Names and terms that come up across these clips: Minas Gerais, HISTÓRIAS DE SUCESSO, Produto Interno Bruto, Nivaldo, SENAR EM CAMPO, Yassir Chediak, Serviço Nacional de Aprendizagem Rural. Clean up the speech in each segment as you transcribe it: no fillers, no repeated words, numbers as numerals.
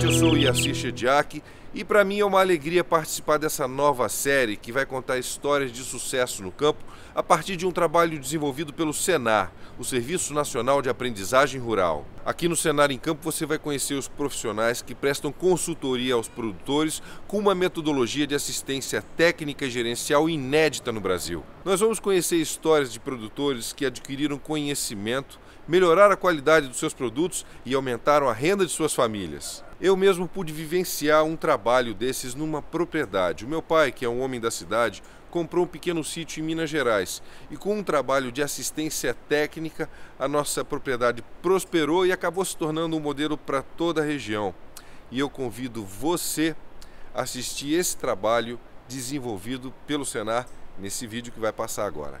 gente, eu sou o Yassir Chediak e para mim é uma alegria participar dessa nova série que vai contar histórias de sucesso no campo a partir de um trabalho desenvolvido pelo SENAR, o Serviço Nacional de Aprendizagem Rural. Aqui no SENAR em Campo você vai conhecer os profissionais que prestam consultoria aos produtores com uma metodologia de assistência técnica e gerencial inédita no Brasil. Nós vamos conhecer histórias de produtores que adquiriram conhecimento, melhoraram a qualidade dos seus produtos e aumentaram a renda de suas famílias. Eu mesmo pude vivenciar um trabalho desses numa propriedade. O meu pai, que é um homem da cidade, comprou um pequeno sítio em Minas Gerais e com um trabalho de assistência técnica, a nossa propriedade prosperou e acabou se tornando um modelo para toda a região. E eu convido você a assistir esse trabalho desenvolvido pelo SENAR nesse vídeo que vai passar agora.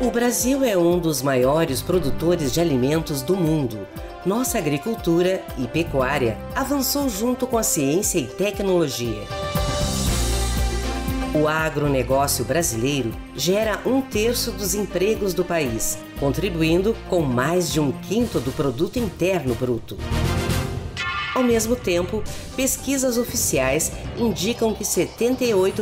O Brasil é um dos maiores produtores de alimentos do mundo. Nossa agricultura e pecuária avançou junto com a ciência e tecnologia. O agronegócio brasileiro gera um terço dos empregos do país, contribuindo com mais de um quinto do Produto Interno Bruto. Ao mesmo tempo, pesquisas oficiais indicam que 78%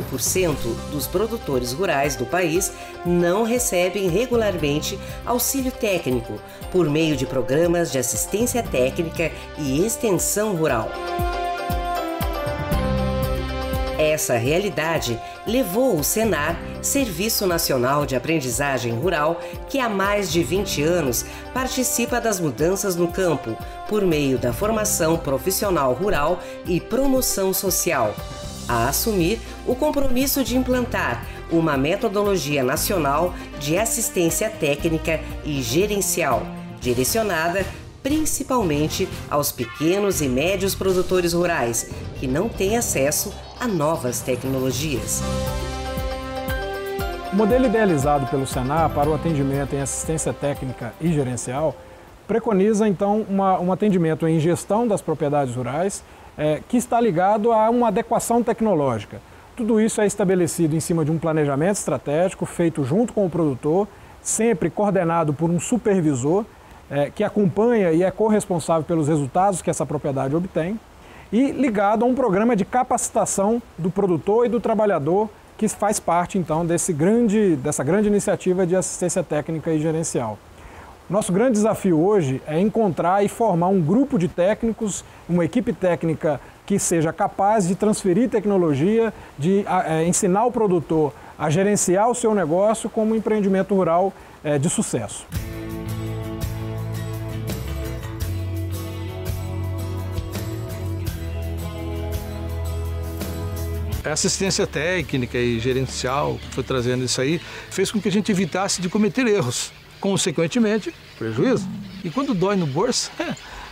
dos produtores rurais do país não recebem regularmente auxílio técnico por meio de programas de assistência técnica e extensão rural. Essa realidade levou o SENAR, Serviço Nacional de Aprendizagem Rural, que há mais de 20 anos participa das mudanças no campo, por meio da formação profissional rural e promoção social, a assumir o compromisso de implantar uma metodologia nacional de assistência técnica e gerencial, direcionada principalmente aos pequenos e médios produtores rurais, que não têm acesso a novas tecnologias. O modelo idealizado pelo SENAR para o atendimento em assistência técnica e gerencial preconiza, então, um atendimento em gestão das propriedades rurais que está ligado a uma adequação tecnológica. Tudo isso é estabelecido em cima de um planejamento estratégico feito junto com o produtor, sempre coordenado por um supervisor que acompanha e é corresponsável pelos resultados que essa propriedade obtém, e ligado a um programa de capacitação do produtor e do trabalhador, que faz parte, então, dessa grande iniciativa de assistência técnica e gerencial. Nosso grande desafio hoje é encontrar e formar um grupo de técnicos, uma equipe técnica que seja capaz de transferir tecnologia, de ensinar o produtor a gerenciar o seu negócio como um empreendimento rural de sucesso. A assistência técnica e gerencial que foi trazendo isso aí fez com que a gente evitasse de cometer erros, consequentemente, prejuízo. E quando dói no bolso,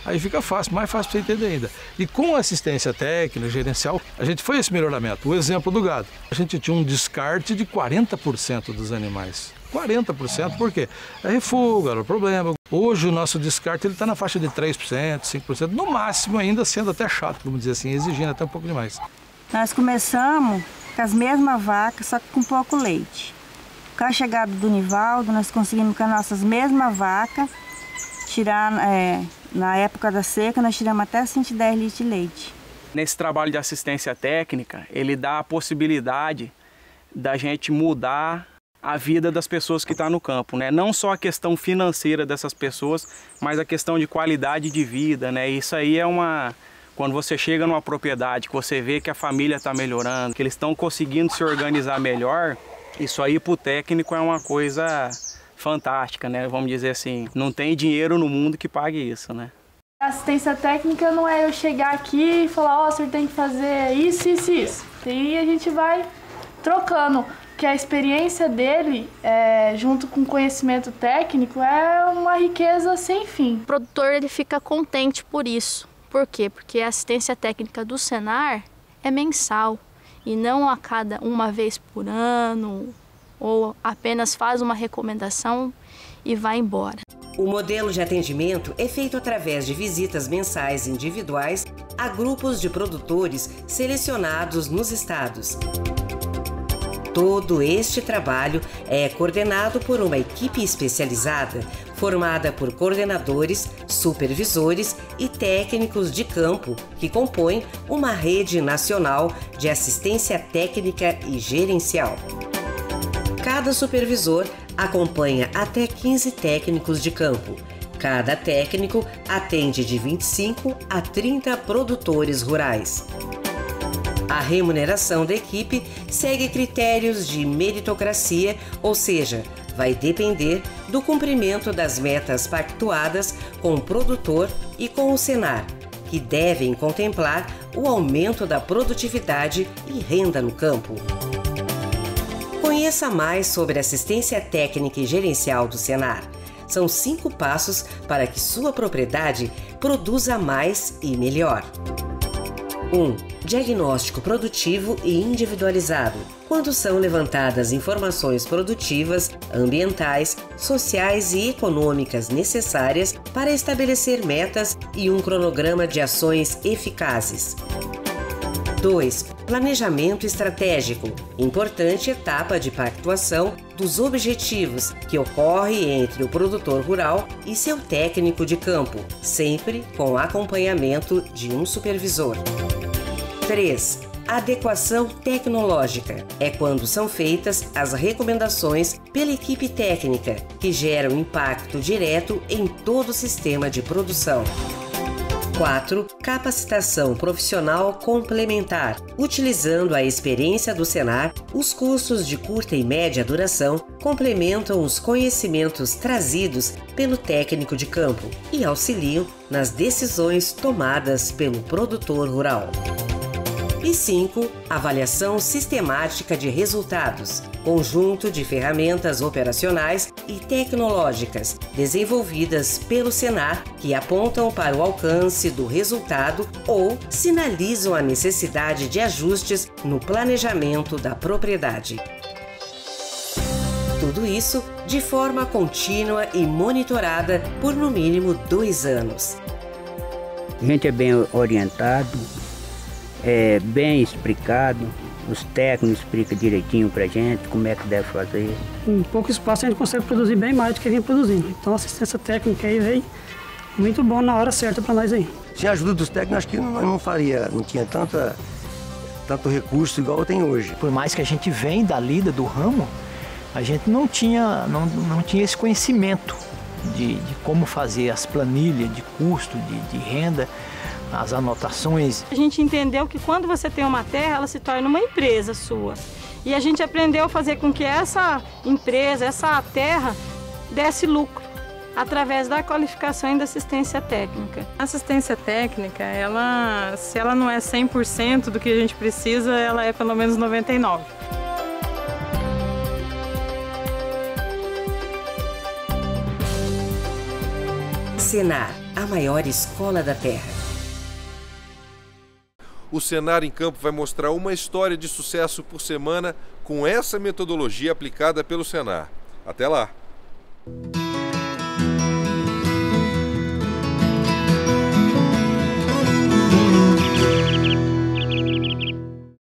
aí fica fácil, mais fácil para você entender ainda. E com a assistência técnica e gerencial, a gente foi esse melhoramento. O exemplo do gado, a gente tinha um descarte de 40% dos animais. 40%, por quê? É refugo, era o problema. Hoje o nosso descarte está na faixa de 3%, 5%, no máximo ainda sendo até chato, vamos dizer assim, exigindo até um pouco demais. Nós começamos com as mesmas vacas, só que com pouco leite. Com a chegada do Nivaldo, nós conseguimos com as nossas mesmas vacas, tirar, na época da seca, nós tiramos até 110 litros de leite. Nesse trabalho de assistência técnica, ele dá a possibilidade da gente mudar a vida das pessoas que estão no campo, né? Não só a questão financeira dessas pessoas, mas a questão de qualidade de vida, né? Isso aí é uma... Quando você chega numa propriedade, que você vê que a família está melhorando, que eles estão conseguindo se organizar melhor, isso aí para o técnico é uma coisa fantástica, né? Vamos dizer assim, não tem dinheiro no mundo que pague isso, né? A assistência técnica não é eu chegar aqui e falar, ó, o senhor tem que fazer isso, isso e isso. E a gente vai trocando, porque a experiência dele, junto com o conhecimento técnico, é uma riqueza sem fim. O produtor, ele fica contente por isso. Por quê? Porque a assistência técnica do SENAR é mensal e não a cada uma vez por ano ou apenas faz uma recomendação e vai embora. O modelo de atendimento é feito através de visitas mensais individuais a grupos de produtores selecionados nos estados. Todo este trabalho é coordenado por uma equipe especializada, formada por coordenadores, supervisores e técnicos de campo, que compõem uma rede nacional de assistência técnica e gerencial. Cada supervisor acompanha até 15 técnicos de campo. Cada técnico atende de 25 a 30 produtores rurais. A remuneração da equipe segue critérios de meritocracia, ou seja, vai depender do cumprimento das metas pactuadas com o produtor e com o SENAR, que devem contemplar o aumento da produtividade e renda no campo. Conheça mais sobre assistência técnica e gerencial do SENAR. São 5 passos para que sua propriedade produza mais e melhor. 1. Diagnóstico produtivo e individualizado. Quando são levantadas informações produtivas, ambientais, sociais e econômicas necessárias para estabelecer metas e um cronograma de ações eficazes. 2. Planejamento estratégico. Importante etapa de pactuação dos objetivos que ocorre entre o produtor rural e seu técnico de campo, sempre com acompanhamento de um supervisor. 3. Adequação tecnológica. É quando são feitas as recomendações pela equipe técnica, que geram impacto direto em todo o sistema de produção. 4. Capacitação profissional complementar. Utilizando a experiência do SENAR, os cursos de curta e média duração complementam os conhecimentos trazidos pelo técnico de campo e auxiliam nas decisões tomadas pelo produtor rural. E 5. Avaliação sistemática de resultados. Conjunto de ferramentas operacionais e tecnológicas desenvolvidas pelo SENAR que apontam para o alcance do resultado ou sinalizam a necessidade de ajustes no planejamento da propriedade. Tudo isso de forma contínua e monitorada por no mínimo 2 anos. A gente é bem orientado, é bem explicado, os técnicos explicam direitinho pra gente como é que deve fazer. Em pouco espaço a gente consegue produzir bem mais do que vem produzindo. Então a assistência técnica aí veio muito bom na hora certa para nós aí. Sem a ajuda dos técnicos, acho que nós não faria, não tinha tanto recurso igual tem hoje. Por mais que a gente venha da lida do ramo, a gente não tinha esse conhecimento de como fazer as planilhas de custo, de renda, as anotações. A gente entendeu que quando você tem uma terra, ela se torna uma empresa sua. E a gente aprendeu a fazer com que essa empresa, essa terra, desse lucro, através da qualificação e da assistência técnica. A assistência técnica, se ela não é 100% do que a gente precisa, ela é pelo menos 99%. SENAR, a maior escola da terra. O SENAR em Campo vai mostrar uma história de sucesso por semana com essa metodologia aplicada pelo SENAR. Até lá!